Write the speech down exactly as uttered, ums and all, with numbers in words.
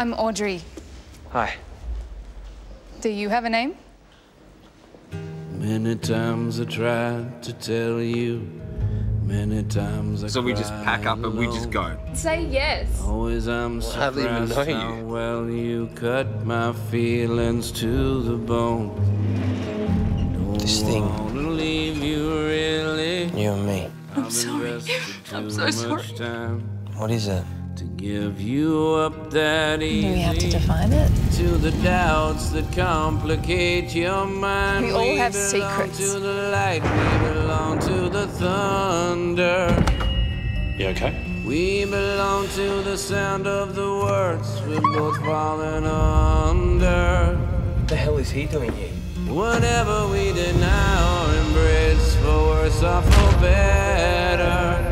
I'm Audrey. Hi. Do you have a name? Many times I tried to tell you. Many times I So we just pack up alone. And we just go. Say yes. Always I'm well, surprised I don't even know you. Well, you cut my feelings to the bone. Don't this thing. Leave you, really. You and me. I'm sorry. I'm so sorry. What is it? To give you up that easy. Do we have to define it? To the doubts that complicate your mind. We all have secrets. To the light, we belong to the thunder. You okay? We belong to the sound of the words. We're both falling under. What the hell is he doing here? Whatever we deny or embrace, for worse or for better.